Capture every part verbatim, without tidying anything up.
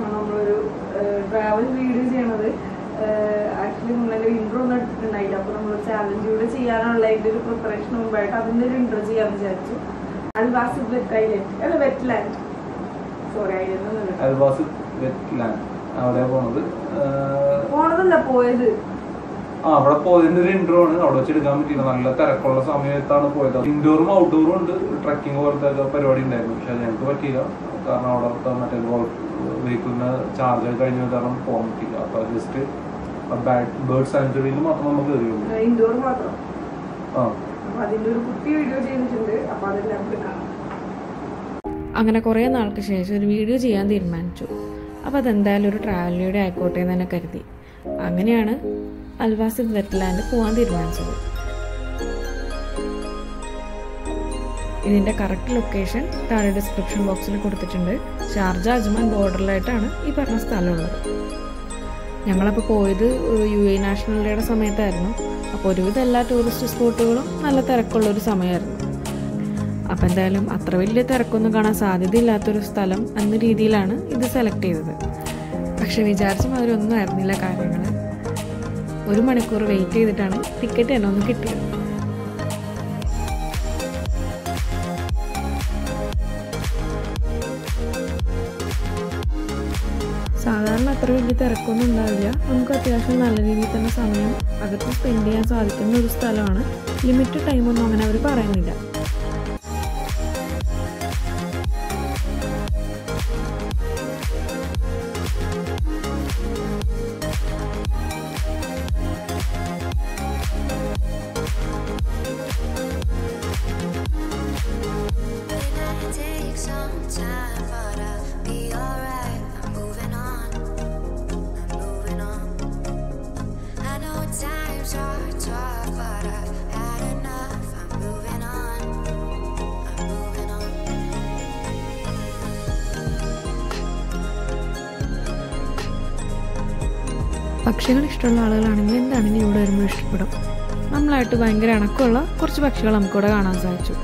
I We could charge a kind of arm form just a bad bird sanctuary. Indoor water. Oh, I think in the correct location, the description box will be the Sharjah border light and this we are going to U A E National Day. So, we are going to all tourist spots and we are going to see it. We are going to With the Rakonandalia, Uncatation Alanitana Samia, Agatus Indians are Nurustalana, limited time on every paramida. പക്ഷികൾ ഇഷ്ടമുള്ള ആളുകളാണെങ്കിൽ എന്താണ് ഇവിടെ വരുമ്പോൾ ഇഷ്ടപ്പെടും. നമ്മളായിട്ട് ഭയങ്കര അണക്കമുള്ള കുറച്ച് പക്ഷികൾ നമുക്ക് ഇവിടെ കാണാൻ സാധിച്ചു.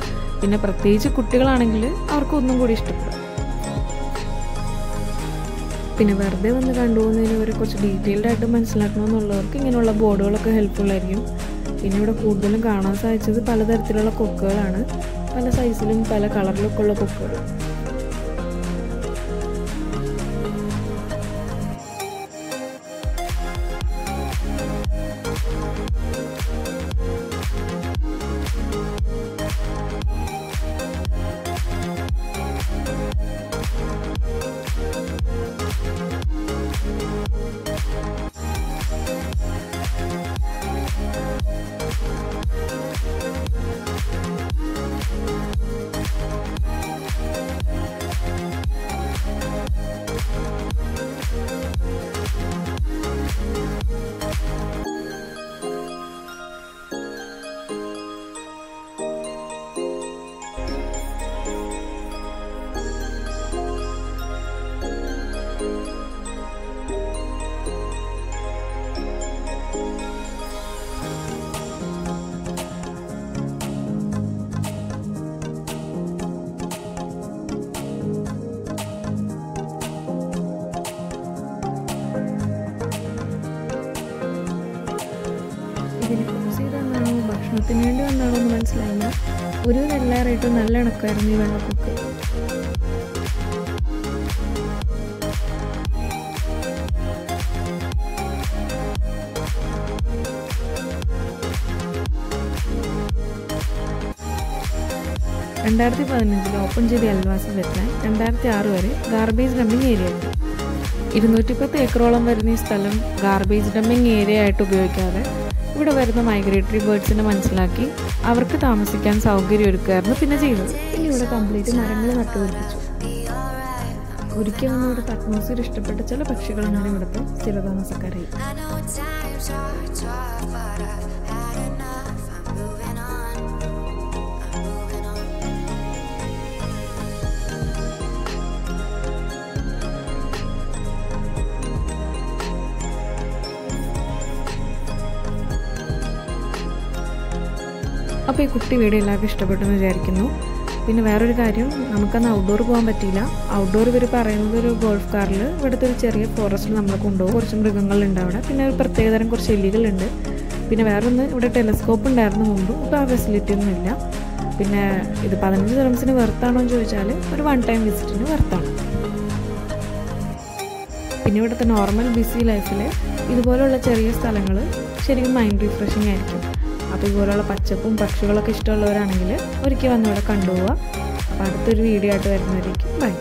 പിന്നെ പ്രത്യേകിച്ച് കുട്ടികളാണെങ്കിൽ അവർക്ക് ഒന്നും കൂടി ഇഷ്ടപ്പെടും. പിന്നെ വെറുതെ വന്ന് കണ്ടുപോകുന്നതിന് ഒരു കുറച്ച് ഡീറ്റെയിൽഡ് ആയിട്ട് മനസ്സിലാക്കണമെന്നുള്ളവർക്ക് ഇങ്ങനെയുള്ള ബോർഡുകളൊക്കെ ഹെൽപ്ഫുൾ ആയിരിക്കും. പിന്നെ ഇവിടെ കൂടുതലും കാണാൻ സാധിച്ചത് പലതരത്തിലുള്ള കൊക്കുകളാണ്. പല സൈസിലും പല കളറിലൊക്കെ ഉള്ള കൊക്കുകൾ. The end of the woman's liner would you allow it to null and acquire me when I cook? twenty fifteen ൽ ഓപ്പൺ ചെയ്ത അൽവാസി വെറ്റ്ലാൻഡ് two thousand six വരെ ഗാർബേജ് ഡംപിംഗ് ഏരിയയാണ്. ഇരുന്നൂറ്റി പത്ത് ഏക്കറോളം വരുന്ന ഈ സ്ഥലം ഗാർബേജ് ഡംപിംഗ് ഏരിയ ആയിട്ട് ഉപയോഗിക്കാതെ ഇവിടെ വരുന്ന മൈഗ്രേറ്ററി ബേർഡ്സിനെ മനസ്സിലാക്കി അവർക്ക് താമസിക്കാൻ സൗകര്യം ഒരുക്കുകയായിരുന്നു പിന്നെ ചെയ്തത്. ഇനി ഇവിടെ കംപ്ലീറ്റ് മരങ്ങൾ നട്ടുപിടിപ്പിച്ചു. ഒരിക്കലും ഇവിടുത്തെ അറ്റ്മോസ്ഫിയർ ഇഷ്ടപ്പെട്ട ചില പക്ഷികൾ അങ്ങനെ ഇവിടുത്തെ സ്ഥിരതാമസക്കാരായി. If you like this video, please like പിന്നെ വേറൊരു കാര്യം, നമുക്കന്ന് ഔട്ട്ഡോർ പോകാൻ പറ്റിയില്ല. ഔട്ട്ഡോർ ഇവർ പറയുന്നത് ഒരു ഗോൾഫ് കാറിൽ ഇവിടുത്തെ ഒരു ചെറിയ ഫോറസ്റ്റിൽ നമ്മളെ കൊണ്ടുപോകും. കുറച്ച് മൃഗങ്ങളുണ്ട് അവിടെ, പിന്നെ ഒരു പ്രത്യേകതരം കുറച്ച് എലികളുണ്ട്. പിന്നെ വേറൊന്ന്, ഇവിടെ ടെലസ്കോപ്പ് ഉണ്ടായിരുന്നു മുമ്പ്, ഇപ്പോൾ ആ ഫെസിലിറ്റി ഒന്നും ഇല്ല. പിന്നെ ഇത് പതിനഞ്ച് ദിറംസിന് വെർത്താണോ എന്ന് ചോദിച്ചാൽ ഒരു വൺ ടൈം വിസിറ്റിന് വെർത്താണ്. പിന്നെ ഇവിടുത്തെ നോർമൽ ബിസി ലൈഫിൽ ഇതുപോലെയുള്ള ചെറിയ സ്ഥലങ്ങൾ ശരിക്കും മൈൻഡ് റിഫ്രഷിങ് ആയിരിക്കും. അപ്പോൾ ഇതുപോലെയുള്ള പച്ചപ്പും പക്ഷികളൊക്കെ ഇഷ്ടമുള്ളവരാണെങ്കിൽ ഒരിക്കൽ വന്നിവിടെ കണ്ടുപോവുക. അപ്പോൾ അടുത്തൊരു വീഡിയോ ആയിട്ട് വരുന്നവരേക്കും ബൈ.